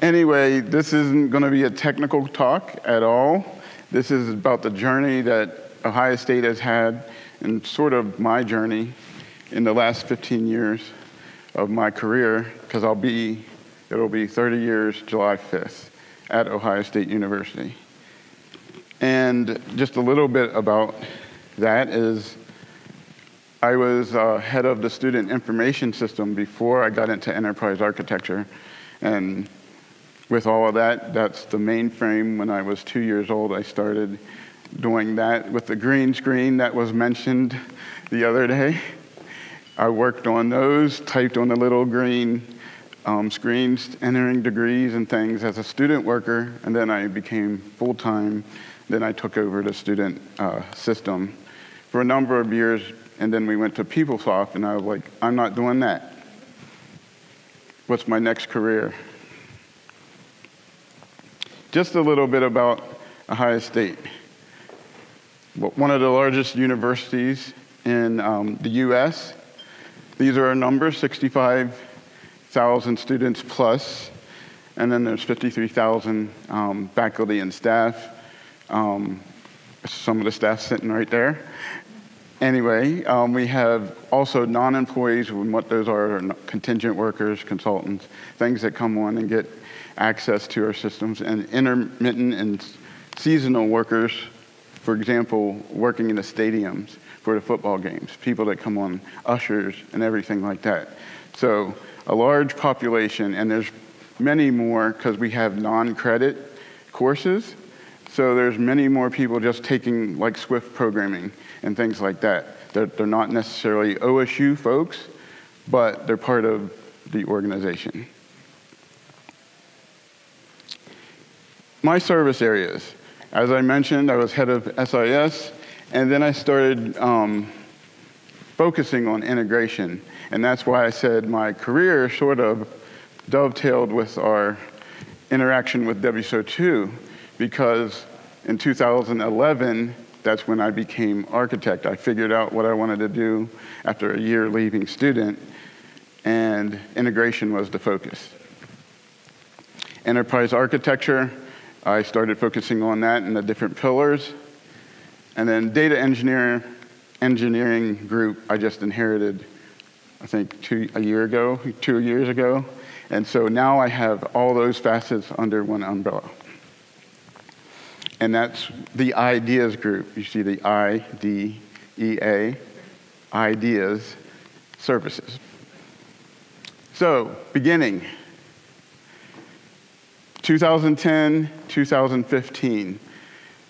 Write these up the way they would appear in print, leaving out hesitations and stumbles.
Anyway, this isn't going to be a technical talk at all. This is about the journey that Ohio State has had and sort of my journey in the last 15 years of my career, because it'll be 30 years July 5th at Ohio State University. And just a little bit about that is I was head of the student information system before I got into enterprise architecture. And with all of that, that's the mainframe. When I was 2 years old, I started doing that with the green screen that was mentioned the other day. I worked on those, typed on the little green screens, entering degrees and things as a student worker, and then I became full-time. Then I took over the student system for a number of years, and then we went to PeopleSoft, and I was like, I'm not doing that. What's my next career? Just a little bit about Ohio State. One of the largest universities in the US. These are our numbers, 65,000 students plus, and then there's 53,000 faculty and staff. Some of the staff sitting right there. Anyway, we have also non-employees, and what those are contingent workers, consultants, things that come on and get access to our systems, and intermittent and seasonal workers, for example, working in the stadiums for the football games, people that come on, ushers and everything like that. So a large population, and there's many more because we have non-credit courses. So there's many more people just taking like Swift programming and things like that. They're not necessarily OSU folks, but they're part of the organization. My service areas. As I mentioned, I was head of SIS, and then I started focusing on integration. And that's why I said my career sort of dovetailed with our interaction with WSO2, because in 2011, that's when I became architect. I figured out what I wanted to do after a year leaving student, and integration was the focus. Enterprise architecture, I started focusing on that and the different pillars. And then data engineering group, I just inherited, I think, two years ago. And so now I have all those facets under one umbrella. And that's the ideas group. You see the IDEA, ideas, services. So, beginning. 2010, 2015.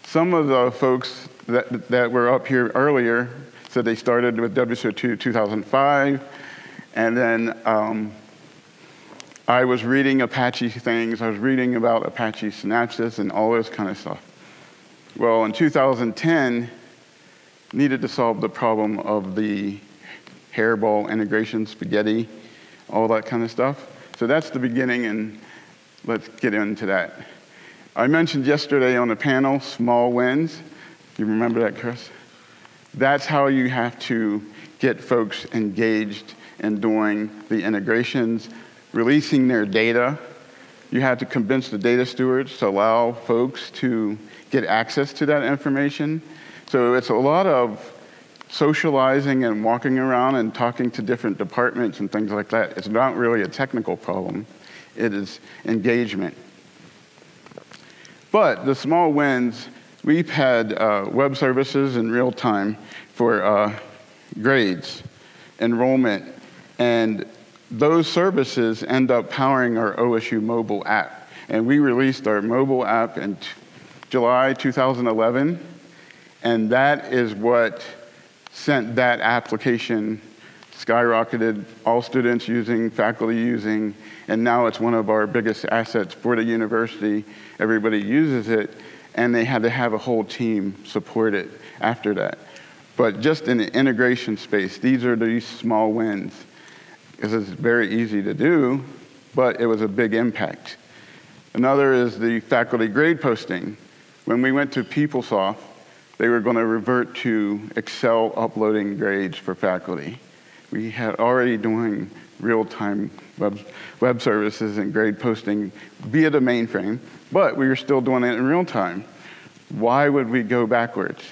Some of the folks that were up here earlier said they started with WSO2 2005, and then I was reading Apache things. I was reading about Apache Synapses and all this kind of stuff. Well, in 2010, needed to solve the problem of the hairball integration, spaghetti, all that kind of stuff. So that's the beginning, and let's get into that. I mentioned yesterday on the panel, small wins. You remember that, Chris? That's how you have to get folks engaged in doing the integrations, releasing their data. You have to convince the data stewards to allow folks to get access to that information. So it's a lot of socializing and walking around and talking to different departments and things like that. It's not really a technical problem. It is engagement. But the small wins, we've had web services in real time for grades, enrollment, and those services end up powering our OSU mobile app. And we released our mobile app in July 2011, and that is what sent that application skyrocketed, all students using, faculty using, and now it's one of our biggest assets for the university. Everybody uses it, and they had to have a whole team support it after that. But just in the integration space, these are these small wins. This is very easy to do, but it was a big impact. Another is the faculty grade posting. When we went to PeopleSoft, they were going to revert to Excel uploading grades for faculty. We had already doing real-time web services and grade posting via the mainframe, but we were still doing it in real time. Why would we go backwards?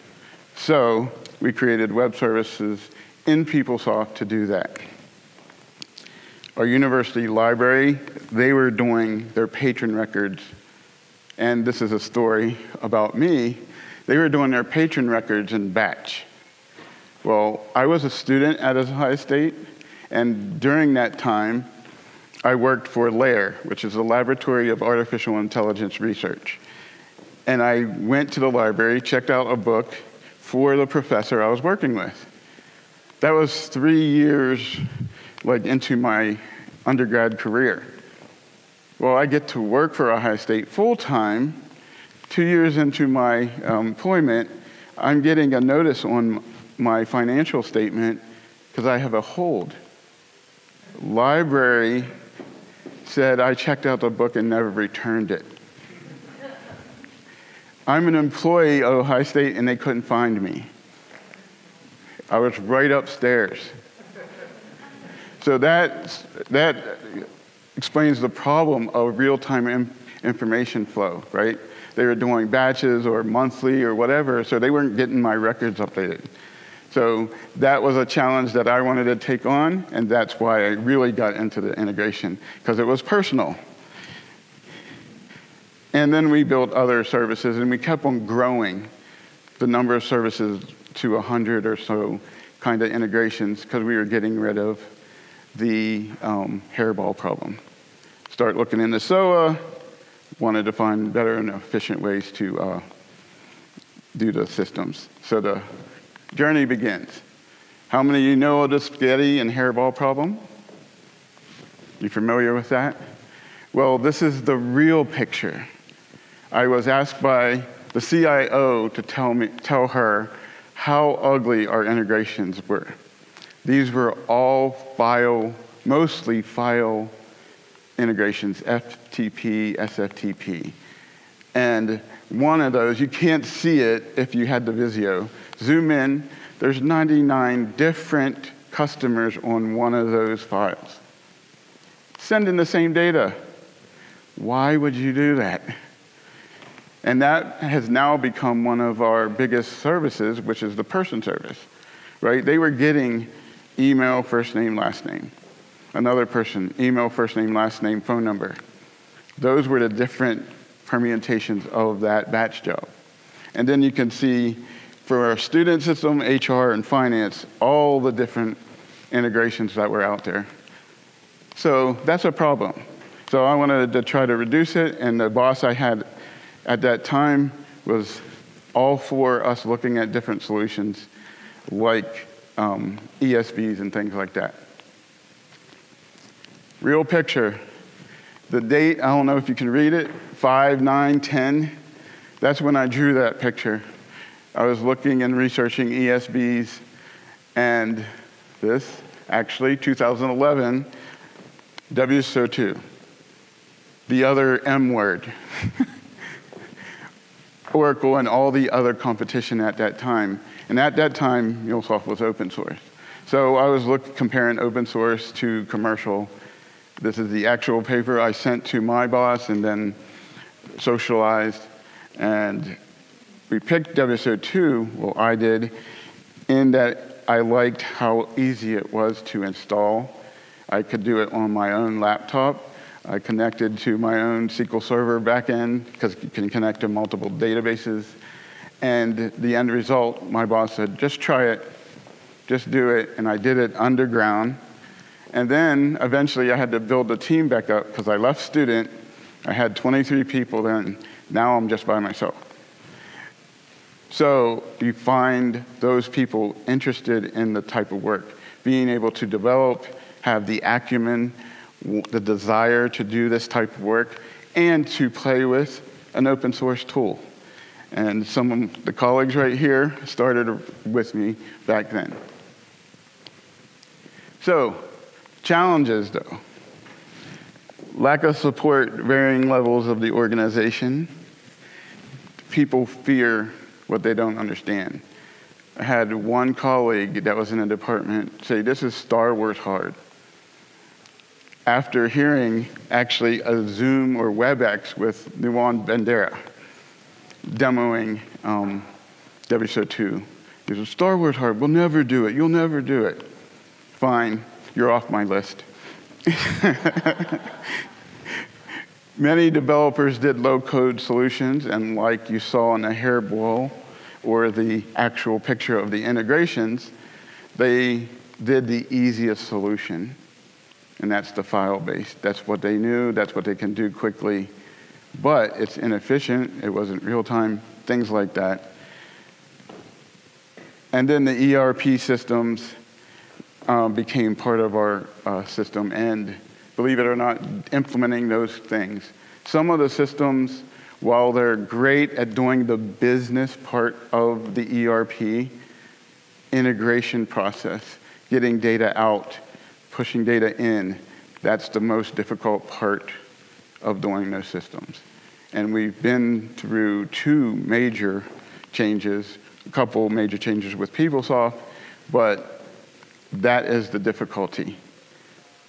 So we created web services in PeopleSoft to do that. Our university library, they were doing their patron records, and this is a story about me. They were doing their patron records in batch. Well, I was a student at Ohio State, and during that time, I worked for LAIR, which is the Laboratory of Artificial Intelligence Research. And I went to the library, checked out a book for the professor I was working with. That was 3 years into my undergrad career. Well, I get to work for Ohio State full-time. 2 years into my employment, I'm getting a notice on my financial statement because I have a hold. Library said I checked out the book and never returned it. I'm an employee of Ohio State and they couldn't find me. I was right upstairs. So that explains the problem of real-time information flow, right? They were doing batches or monthly or whatever, so they weren't getting my records updated. So that was a challenge that I wanted to take on, and that's why I really got into the integration, because it was personal. And then we built other services, and we kept on growing the number of services to 100 or so kind of integrations, because we were getting rid of the hairball problem. Start looking into SOA, wanted to find better and efficient ways to do the systems. So the journey begins. How many of you know of the spaghetti and hairball problem? You familiar with that? Well, this is the real picture. I was asked by the CIO to tell her how ugly our integrations were. These were all file, mostly file integrations, FTP, SFTP. And one of those, you can't see it if you had the Visio. Zoom in, there's 99 different customers on one of those files. Send in the same data. Why would you do that? And that has now become one of our biggest services, which is the person service, right? They were getting email, first name, last name. Another person, email, first name, last name, phone number. Those were the different permutations of that batch job. And then you can see for our student system, HR, and finance, all the different integrations that were out there. So that's a problem. So I wanted to try to reduce it, and the boss I had at that time was all for us looking at different solutions like ESBs and things like that. Real picture. The date, I don't know if you can read it, 5/9/10. That's when I drew that picture. I was looking and researching ESBs, and this, actually, 2011, WSO2. The other M word. Oracle and all the other competition at that time. And at that time, MuleSoft was open source. So I was comparing open source to commercial. This is the actual paper I sent to my boss and then socialized. And we picked WSO2, well, I did, in that I liked how easy it was to install. I could do it on my own laptop. I connected to my own SQL Server backend, because you can connect to multiple databases. And the end result, my boss said, just try it, just do it. And I did it underground. And then, eventually, I had to build the team back up, because I left student. I had 23 people then. Now I'm just by myself. So you find those people interested in the type of work, being able to develop, have the acumen, the desire to do this type of work, and to play with an open source tool. And some of the colleagues right here started with me back then. So, challenges, though. Lack of support, varying levels of the organization. People fear what they don't understand. I had one colleague that was in a department say, this is Star Wars hard. after hearing actually a Zoom or WebEx with Nuwan Bandera demoing WSO2. He said, Star Wars hard, we'll never do it, you'll never do it. Fine, you're off my list. Many developers did low-code solutions, and like you saw in the hairball or the actual picture of the integrations, they did the easiest solution, and that's the file-based. That's what they knew, that's what they can do quickly, but it's inefficient, it wasn't real-time, things like that. And then the ERP systems became part of our system, and believe it or not, implementing those things. Some of the systems, while they're great at doing the business part of the ERP, integration process, getting data out, pushing data in, that's the most difficult part of doing those systems. And we've been through two major changes, a couple major changes with PeopleSoft, but that is the difficulty.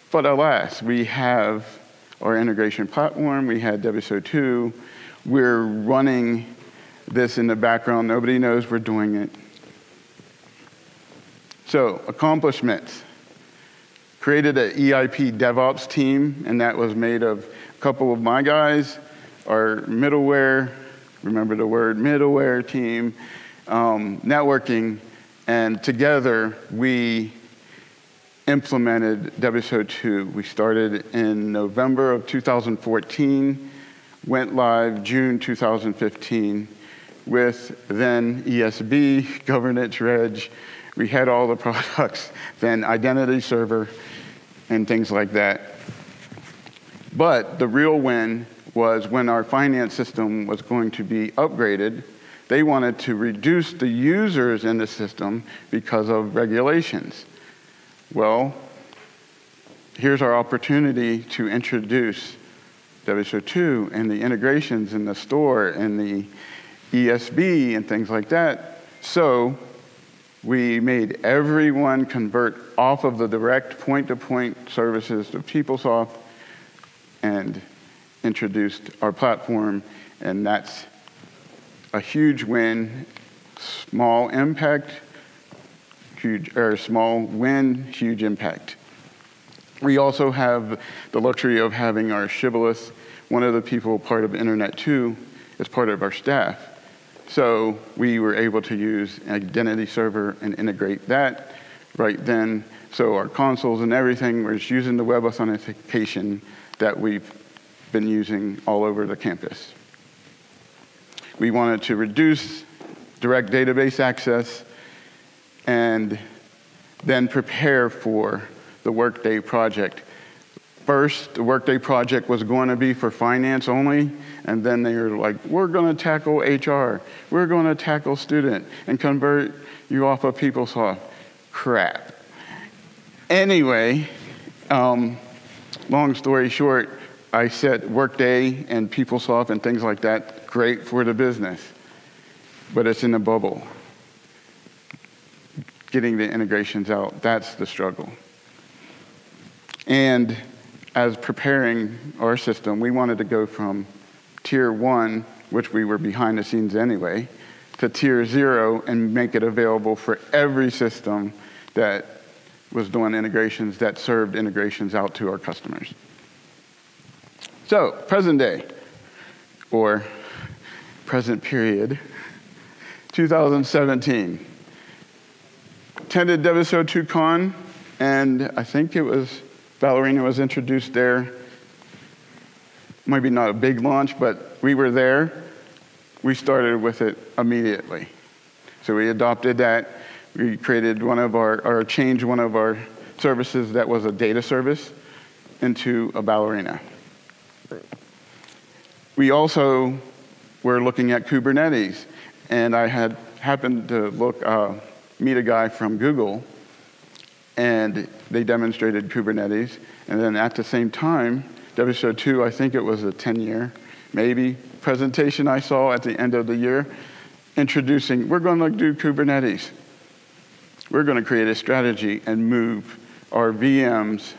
But alas, we have our integration platform, we had WSO2, we're running this in the background, nobody knows we're doing it. So, accomplishments. Created an EIP DevOps team, and that was made of a couple of my guys, our middleware, remember the word middleware team, networking, and together we implemented WSO2. We started in November of 2014, went live June 2015 with then ESB, governance reg. We had all the products, then identity server and things like that. But the real win was when our finance system was going to be upgraded, they wanted to reduce the users in the system because of regulations. Well, here's our opportunity to introduce WSO2 and the integrations in the store and the ESB and things like that. So we made everyone convert off of the direct point-to-point services to PeopleSoft and introduced our platform, and that's a huge win, small impact, small win, huge impact. We also have the luxury of having our Shibboleth, one of the people part of Internet2, as part of our staff. So we were able to use identity server and integrate that right then. So our consoles and everything were just using the web authentication that we've been using all over the campus. We wanted to reduce direct database access and then prepare for the Workday project. First, the Workday project was going to be for finance only, and then they were like, we're going to tackle HR, we're going to tackle student, and convert you off of PeopleSoft. Crap. Anyway, long story short, I said Workday and PeopleSoft and things like that, great for the business, but it's in a bubble. Getting the integrations out, that's the struggle. And as preparing our system, we wanted to go from tier 1, which we were behind the scenes anyway, to tier 0 and make it available for every system that was doing integrations, that served integrations out to our customers. So, present day, or present period, 2017. Attended WSO2Con, and I think it was Ballerina was introduced there. Maybe not a big launch, but we were there. We started with it immediately. So we adopted that. We created one of our, or changed one of our services that was a data service into a Ballerina. We also were looking at Kubernetes, and I had happened to look, meet a guy from Google, and they demonstrated Kubernetes. And then at the same time, WSO2, I think it was a 10-year, maybe, presentation I saw at the end of the year, introducing, we're going to do Kubernetes. We're going to create a strategy and move our VMs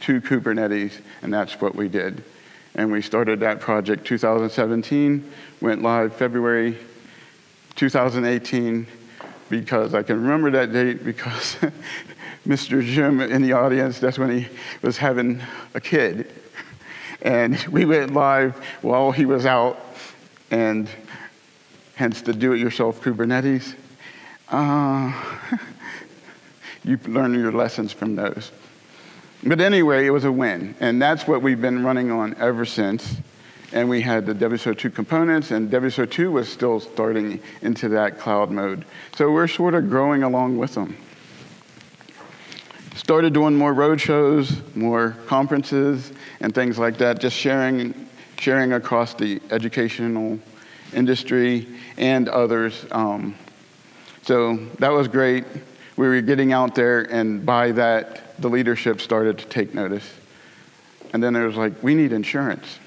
to Kubernetes, and that's what we did. And we started that project 2017, went live February 2018, because I can remember that date because Mr. Jim in the audience, that's when he was having a kid. And we went live while he was out, and hence the do-it-yourself Kubernetes. You learn your lessons from those. But anyway, it was a win, and that's what we've been running on ever since. And we had the WSO2 components, and WSO2 was still starting into that cloud mode. So we're sort of growing along with them. Started doing more roadshows, more conferences, and things like that, just sharing across the educational industry and others. So that was great. We were getting out there, and by that, the leadership started to take notice. And then it was like, we need insurance.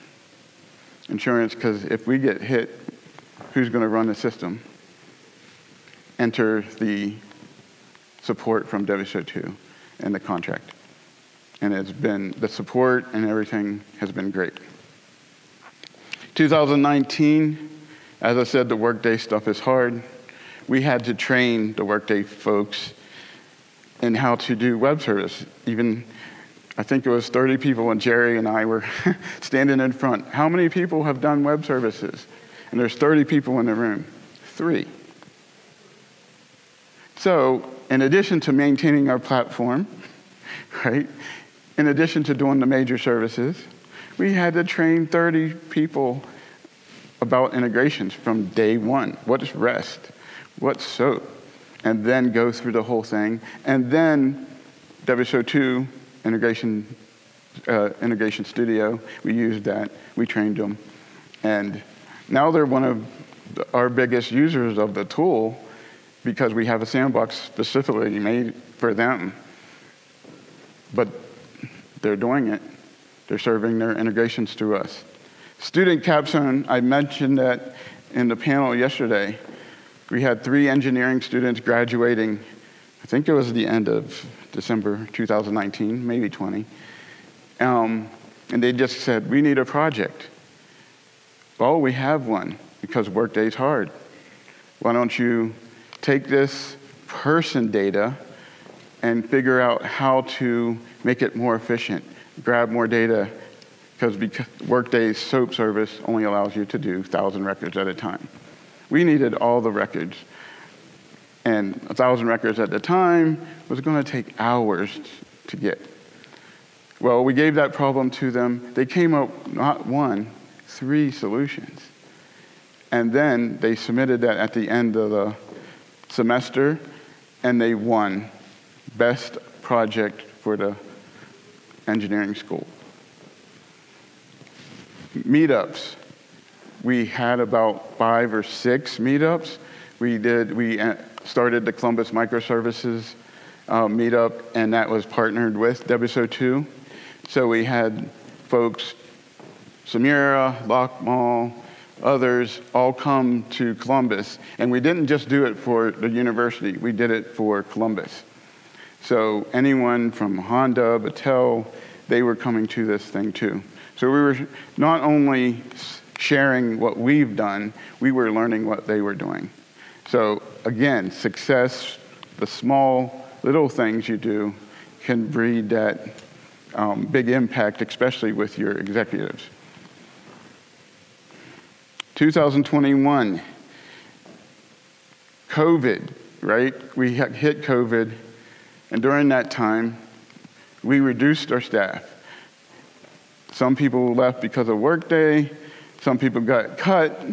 Insurance, because if we get hit, who's going to run the system? Enter the support from WSO2 and the contract. And it's been, the support and everything has been great. 2019, as I said, the Workday stuff is hard. We had to train the Workday folks in how to do web service. Even, I think it was 30 people, and Jerry and I were standing in front. How many people have done web services? And there's 30 people in the room. 3. So, in addition to maintaining our platform, right, in addition to doing the major services, we had to train 30 people about integrations from day one. What is REST? What's SOAP? And then go through the whole thing. And then WSO2 integration studio, we used that, we trained them. And now they're one of our biggest users of the tool because we have a sandbox specifically made for them. But they're doing it. They're serving their integrations to us. Student capstone, I mentioned that in the panel yesterday. We had 3 engineering students graduating, I think it was the end of December 2019, maybe 20. And they just said, we need a project. Well, we have one, because Workday's hard. Why don't you take this person data and figure out how to make it more efficient, grab more data, because Workday's SOAP service only allows you to do 1,000 records at a time. We needed all the records. And 1,000 records at the time was going to take hours to get. Well, we gave that problem to them. They came up not 1, 3 solutions. And then they submitted that at the end of the semester, and they won best project for the engineering school. Meetups. We had about 5 or 6 meetups. We started the Columbus Microservices meetup, and that was partnered with WSO2. So we had folks, Samira, Loch Mall, others, all come to Columbus. And we didn't just do it for the university. We did it for Columbus. So anyone from Honda, Battelle, they were coming to this thing too. So we were not only sharing what we've done, we were learning what they were doing. So again, success, the small little things you do can breed that big impact, especially with your executives. 2021, COVID, right? We hit COVID, and during that time, we reduced our staff. Some people left because of Workday. Some people got cut.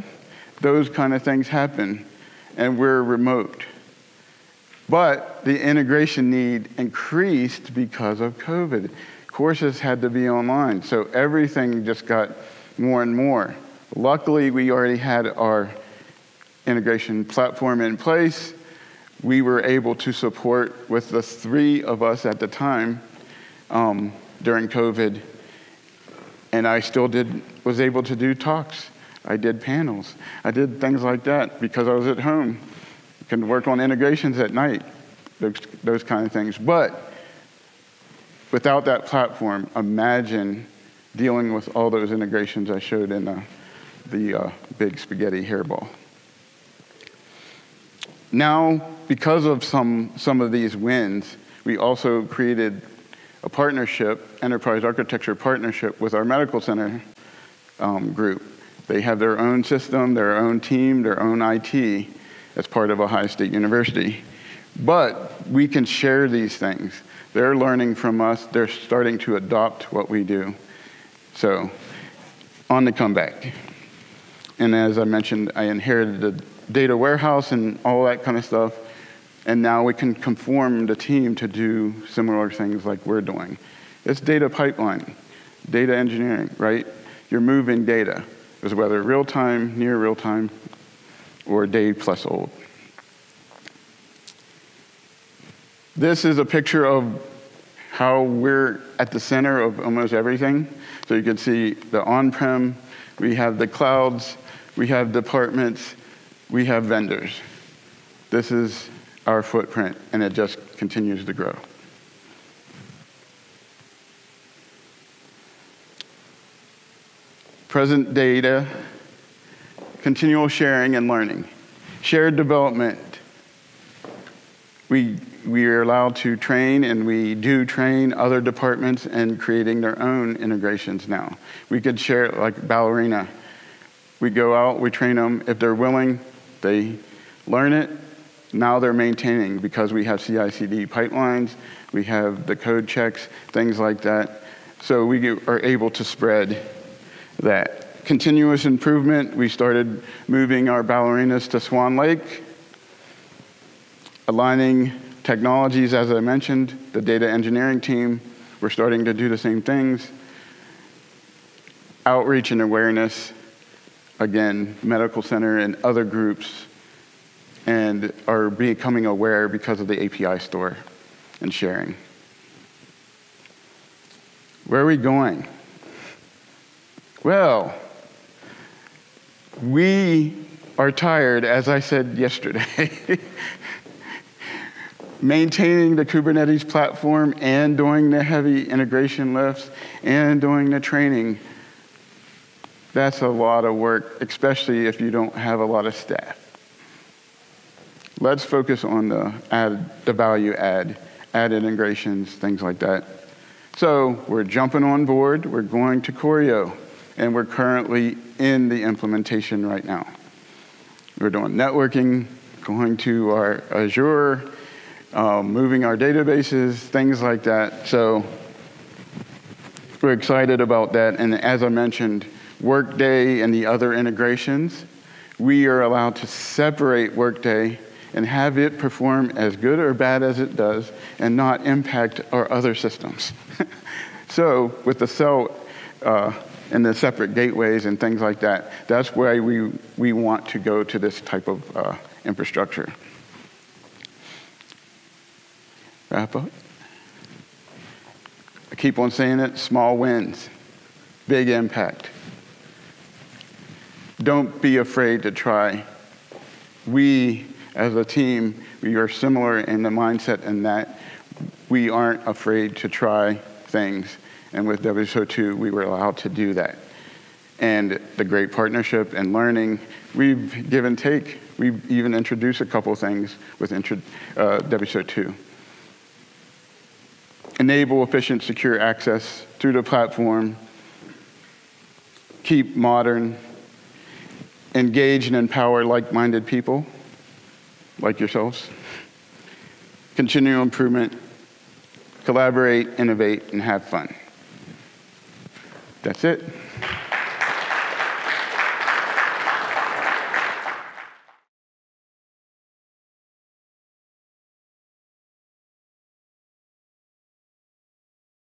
Those kind of things happen, and we're remote. But the integration need increased because of COVID. Courses had to be online, so everything just got more and more. Luckily, we already had our integration platform in place. We were able to support with the 3 of us at the time during COVID. And I still was able to do talks. I did panels. I did things like that because I was at home. I can work on integrations at night, those kind of things. But Without that platform, imagine dealing with all those integrations I showed in the big spaghetti hairball. Now, because of some of these wins, we also created a partnership, enterprise architecture partnership with our medical center group. They have their own system, their own team, their own IT as part of Ohio State University. But we can share these things. They're learning from us. They're starting to adopt what we do. So, on the comeback. And as I mentioned, I inherited the data warehouse and all that kind of stuff. And now we can conform the team to do similar things like we're doing. It's data pipeline, data engineering, right? You're moving data. It's whether real time, near real time, or a day plus old. This is a picture of how we're at the center of almost everything. So you can see the on-prem, we have the clouds, we have departments, we have vendors. This is our footprint, and it just continues to grow. Present data, continual sharing and learning. Shared development, we are allowed to train, and we do train other departments in creating their own integrations now. We could share it like Ballerina. We go out, we train them. If they're willing, they learn it. Now they're maintaining because we have CICD pipelines, we have the code checks, things like that. So we are able to spread that. Continuous improvement, we started moving our ballerinas to Swan Lake, aligning technologies, as I mentioned, the data engineering team, we're starting to do the same things. Outreach and awareness, again, medical center and other groups, and are becoming aware because of the API store and sharing. Where are we going? Well, we are tired, as I said yesterday. Maintaining the Kubernetes platform and doing the heavy integration lifts and doing the training, that's a lot of work, especially if you don't have a lot of staff. Let's focus on the value add integrations, things like that. So we're jumping on board, we're going to Choreo, and we're currently in the implementation right now. We're doing networking, going to our Azure, moving our databases, things like that. So we're excited about that. And as I mentioned, Workday and the other integrations, we are allowed to separate Workday and have it perform as good or bad as it does and not impact our other systems. So with the cell and the separate gateways and things like that, that's why we want to go to this type of infrastructure. Wrap up. I keep on saying it, small wins, big impact. Don't be afraid to try. We, as a team, we are similar in the mindset in that we aren't afraid to try things. And with WSO2, we were allowed to do that. And the great partnership and learning, we've give and take. We've even introduced a couple things with WSO2. Enable efficient, secure access through the platform. Keep modern. Engage and empower like-minded people. Like yourselves. Continual improvement, collaborate, innovate, and have fun. That's it.